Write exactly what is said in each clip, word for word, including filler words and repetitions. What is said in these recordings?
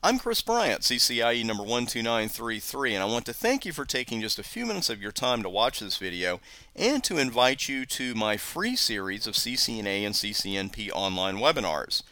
I'm Chris Bryant, C C I E number one two nine three three, and I want to thank you for taking just a few minutes of your time to watch this video and to invite you to my free series of C C N A and C C N P online webinars.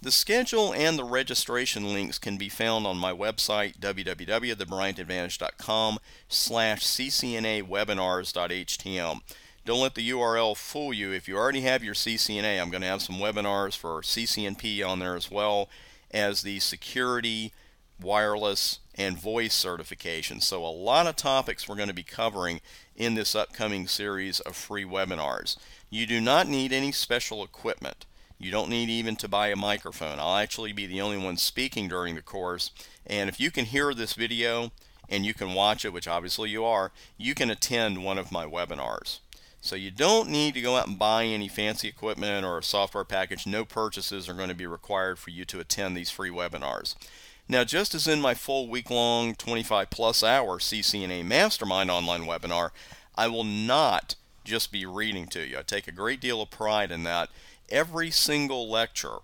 The schedule and the registration links can be found on my website, w w w dot the bryant advantage dot com slash c c n a webinars dot h t m. Don't let the U R L fool you. If you already have your C C N A, I'm going to have some webinars for C C N P on there as well as the security, wireless, and voice certification. So a lot of topics we're going to be covering in this upcoming series of free webinars. You do not need any special equipment. You don't need even to buy a microphone. I'll actually be the only one speaking during the course. And if you can hear this video and you can watch it, which obviously you are, you can attend one of my webinars. So you don't need to go out and buy any fancy equipment or a software package. No purchases are going to be required for you to attend these free webinars. Now, just as in my full week-long twenty-five plus hour C C N A Mastermind online webinar, I will not just be reading to you. I take a great deal of pride in that. Every single lecture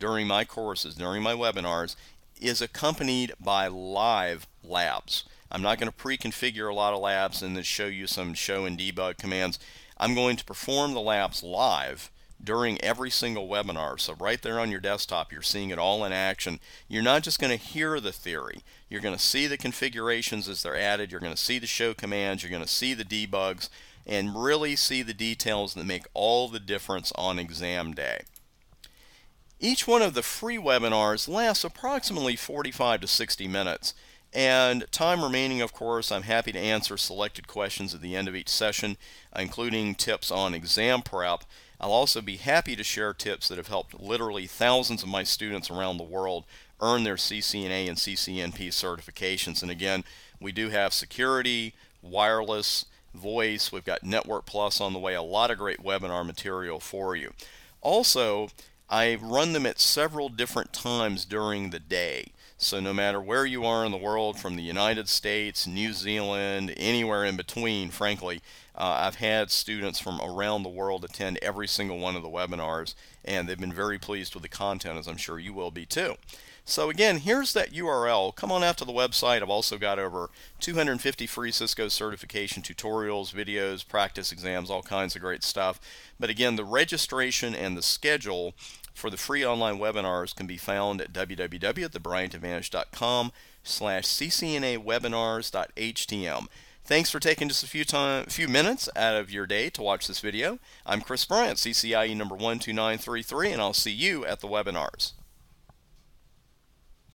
during my courses, during my webinars, is accompanied by live labs. I'm not going to pre-configure a lot of labs and then show you some show and debug commands. I'm going to perform the labs live during every single webinar. So right there on your desktop, you're seeing it all in action. You're not just going to hear the theory. You're going to see the configurations as they're added. You're going to see the show commands. You're going to see the debugs and really see the details that make all the difference on exam day. Each one of the free webinars lasts approximately forty-five to sixty minutes. And time remaining, of course, I'm happy to answer selected questions at the end of each session, including tips on exam prep. I'll also be happy to share tips that have helped literally thousands of my students around the world earn their C C N A and C C N P certifications. And again, we do have security, wireless, voice, we've got Network Plus on the way, a lot of great webinar material for you. Also, I run them at several different times during the day. So no matter where you are in the world, from the United States, New Zealand, anywhere in between, frankly, uh, I've had students from around the world attend every single one of the webinars, and they've been very pleased with the content, as I'm sure you will be too. So again, here's that U R L. Come on out to the website. I've also got over two hundred fifty free Cisco certification tutorials, videos, practice exams, all kinds of great stuff. But again, the registration and the schedule for the free online webinars can be found at w w w dot the bryant advantage dot com slash c c n a webinars dot h t m. Thanks for taking just a few time, few minutes out of your day to watch this video. I'm Chris Bryant, C C I E number one two nine three three, and I'll see you at the webinars.